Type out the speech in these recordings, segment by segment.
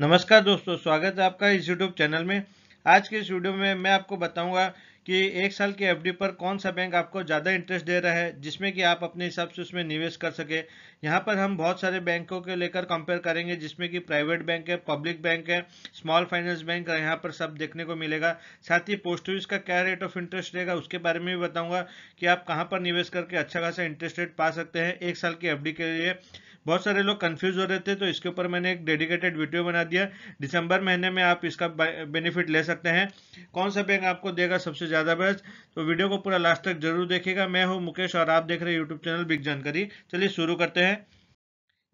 नमस्कार दोस्तों, स्वागत है आपका इस यूट्यूब चैनल में। आज के इस वीडियो में मैं आपको बताऊंगा कि एक साल के एफडी पर कौन सा बैंक आपको ज़्यादा इंटरेस्ट दे रहा है, जिसमें कि आप अपने हिसाब से उसमें निवेश कर सके। यहाँ पर हम बहुत सारे बैंकों के लेकर कंपेयर करेंगे, जिसमें कि प्राइवेट बैंक है, पब्लिक बैंक है, स्मॉल फाइनेंस बैंक है, यहाँ पर सब देखने को मिलेगा। साथ ही पोस्ट ऑफिस का क्या रेट ऑफ इंटरेस्ट रहेगा उसके बारे में भी बताऊँगा कि आप कहाँ पर निवेश करके अच्छा खासा इंटरेस्ट रेट पा सकते हैं एक साल की एफडी के लिए। बहुत सारे लोग कंफ्यूज हो रहे थे, तो इसके ऊपर मैंने एक डेडिकेटेड वीडियो बना दिया। दिसंबर महीने में आप इसका बेनिफिट ले सकते हैं, कौन सा बैंक आपको देगा सबसे ज़्यादा बेस्ट। तो वीडियो को पूरा लास्ट तक जरूर देखिएगा। मैं हूं मुकेश और आप देख रहे हैं यूट्यूब चैनल बिग जानकारी। चलिए शुरू करते हैं।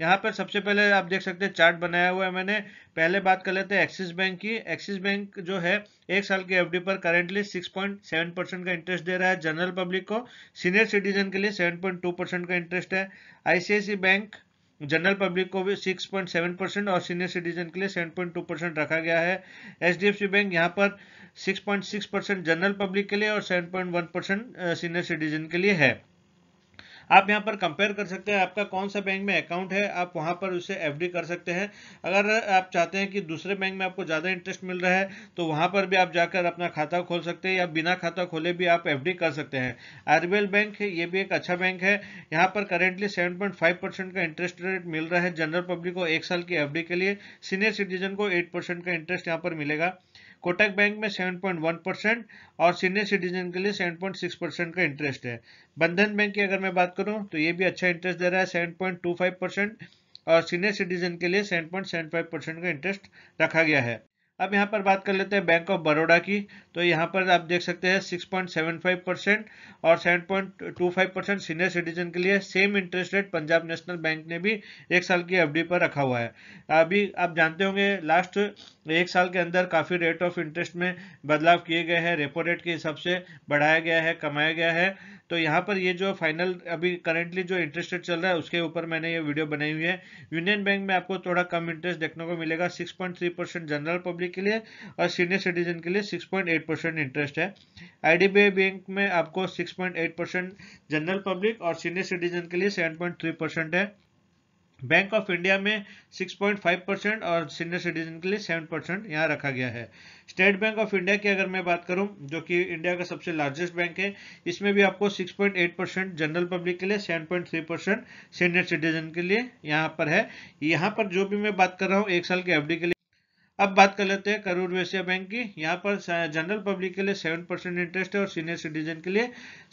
यहाँ पर सबसे पहले आप देख सकते हैं चार्ट बनाया हुआ है मैंने। पहले बात कर लेते हैं एक्सिस बैंक की। एक्सिस बैंक जो है एक साल के एफडी पर करेंटली 6.7% का इंटरेस्ट दे रहा है जनरल पब्लिक को। सीनियर सिटीजन के लिए 7.2% का इंटरेस्ट है। आईसीआईसीआई बैंक जनरल पब्लिक को भी 6.7% और सीनियर सिटीजन के लिए 7.2% रखा गया है। एचडीएफसी बैंक यहाँ पर 6.6% जनरल पब्लिक के लिए और 7.1% सीनियर सिटीजन के लिए है। आप यहाँ पर कंपेयर कर सकते हैं आपका कौन सा बैंक में अकाउंट है, आप वहाँ पर उसे एफडी कर सकते हैं। अगर आप चाहते हैं कि दूसरे बैंक में आपको ज़्यादा इंटरेस्ट मिल रहा है तो वहाँ पर भी आप जाकर अपना खाता खोल सकते हैं, या बिना खाता खोले भी आप एफडी कर सकते हैं। आरबीएल बैंक, ये भी एक अच्छा बैंक है। यहाँ पर करेंटली 7.5% का इंटरेस्ट रेट मिल रहा है जनरल पब्लिक को एक साल की एफडी के लिए। सीनियर सिटीजन को 8% का इंटरेस्ट यहाँ पर मिलेगा। कोटक बैंक में 7.1% और सीनियर सिटीजन के लिए 7.6% का इंटरेस्ट है। बंधन बैंक की अगर मैं बात करूं तो ये भी अच्छा इंटरेस्ट दे रहा है, 7.25% और सीनियर सिटीजन के लिए 7.75% का इंटरेस्ट रखा गया है। अब यहाँ पर बात कर लेते हैं बैंक ऑफ बड़ौदा की। तो यहाँ पर आप देख सकते हैं 6.75% और 7.25% सीनियर सिटीजन के लिए। Same interest rate Punjab national bank ने भी एक साल की एफडी पर रखा हुआ है। अभी आप जानते होंगे लास्ट एक साल के अंदर काफ़ी रेट ऑफ इंटरेस्ट में बदलाव किए गए हैं, रेपो रेट के हिसाब से बढ़ाया गया है, कमाया गया है। तो यहाँ पर ये जो फाइनल अभी करेंटली जो इंटरेस्ट रेट चल रहा है उसके ऊपर मैंने ये वीडियो बनाई हुई है। यूनियन बैंक में आपको थोड़ा कम इंटरेस्ट देखने को मिलेगा, 6.3% जनरल पब्लिक के लिए और सीनियर सिटीजन के लिए 6.8% इंटरेस्ट है। आईडीबीआई बैंक में आपको 6.8% जनरल पब्लिक और सीनियर सिटीजन के लिए 7.3% है। बैंक ऑफ इंडिया में 6.5% और सीनियर सिटीजन के लिए 7% यहाँ रखा गया है। स्टेट बैंक ऑफ इंडिया की अगर मैं बात करूँ, जो कि इंडिया का सबसे लार्जेस्ट बैंक है, इसमें भी आपको 6.8% जनरल पब्लिक के लिए, 7.3% सीनियर सिटीजन के लिए यहाँ पर है। यहाँ पर जो भी मैं बात कर रहा हूँ एक साल के एफडी के लिए। अब बात कर लेते हैं करूर वैश्या बैंक की। यहाँ पर जनरल पब्लिक के लिए 7% इंटरेस्ट है और सीनियर सिटीजन के लिए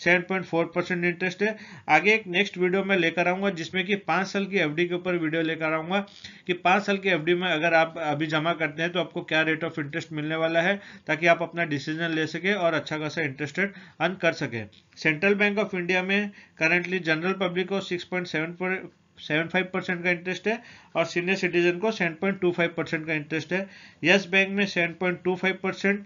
7.4% इंटरेस्ट है। आगे एक नेक्स्ट वीडियो में लेकर आऊँगा जिसमें कि 5 साल की एफडी के ऊपर वीडियो लेकर आऊँगा कि 5 साल की एफडी में अगर आप अभी जमा करते हैं तो आपको क्या रेट ऑफ इंटरेस्ट मिलने वाला है, ताकि आप अपना डिसीजन ले सके और अच्छा खासा इंटरेस्ट रेट अर्न कर सके। सेंट्रल बैंक ऑफ इंडिया में करेंटली जनरल पब्लिक को 6.75% का इंटरेस्ट है और सीनियर सिटीजन को 7.25% का इंटरेस्ट है। यस बैंक में 7.25%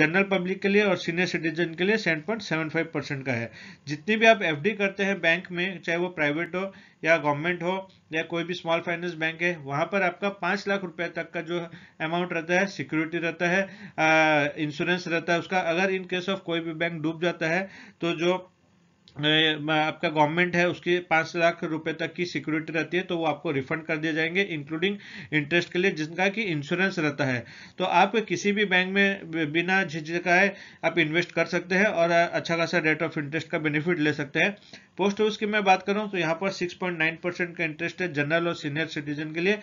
जनरल पब्लिक के लिए और सीनियर सिटीजन के लिए 7.75% का है। जितनी भी आप एफडी करते हैं बैंक में, चाहे वो प्राइवेट हो या गवर्नमेंट हो या कोई भी स्मॉल फाइनेंस बैंक है, वहाँ पर आपका 5 लाख रुपए तक का जो अमाउंट रहता है, सिक्योरिटी रहता है, इंश्योरेंस रहता है उसका। अगर इन केस ऑफ कोई भी बैंक डूब जाता है तो जो आपका गवर्नमेंट है उसकी 5 लाख रुपए तक की सिक्योरिटी रहती है, तो वो आपको रिफंड कर दिए जाएंगे इंक्लूडिंग इंटरेस्ट के लिए, जिनका कि इंश्योरेंस रहता है। तो आप किसी भी बैंक में बिना झिझकाए आप इन्वेस्ट कर सकते हैं और अच्छा खासा रेट ऑफ इंटरेस्ट का बेनिफिट ले सकते हैं। पोस्ट ऑफिस की मैं बात करूँ तो यहाँ पर 6.9% का इंटरेस्ट है जनरल और सीनियर सिटीजन के लिए।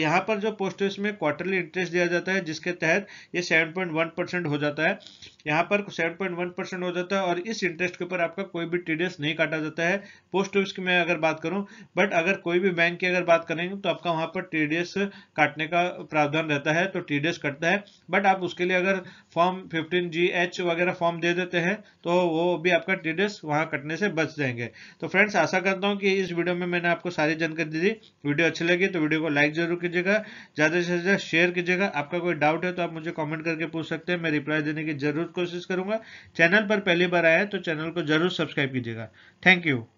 यहाँ पर जो पोस्ट ऑफिस में क्वार्टरली इंटरेस्ट दिया जाता है, जिसके तहत ये 7.1% हो जाता है, यहाँ पर 7.1% हो जाता है और इस इंटरेस्ट के ऊपर आपका कोई भी TDS नहीं काटा जाता है पोस्ट ऑफिस की मैं अगर बात करूं। बट अगर कोई भी बैंक की अगर बात करेंगे तो आपका वहां पर TDS काटने का प्रावधान रहता है, तो TDS कटता है। बट आप उसके लिए अगर फॉर्म 15GH वगैरह फॉर्म दे देते हैं तो वो भी आपका TDS वहां कटने से बच जाएंगे। तो फ्रेंड्स, आशा करता हूँ कि इस वीडियो में मैंने आपको सारी जानकारी दी। वीडियो अच्छी लगी तो वीडियो को लाइक जरूर कीजिएगा, ज़्यादा से ज़्यादा शेयर कीजिएगा। आपका कोई डाउट है तो आप मुझे कॉमेंट करके पूछ सकते हैं, मैं रिप्लाई देने की जरूर कोशिश करूंगा। चैनल पर पहली बार आया है तो चैनल को जरूर सब्सक्राइब कीजिएगा। Thank you.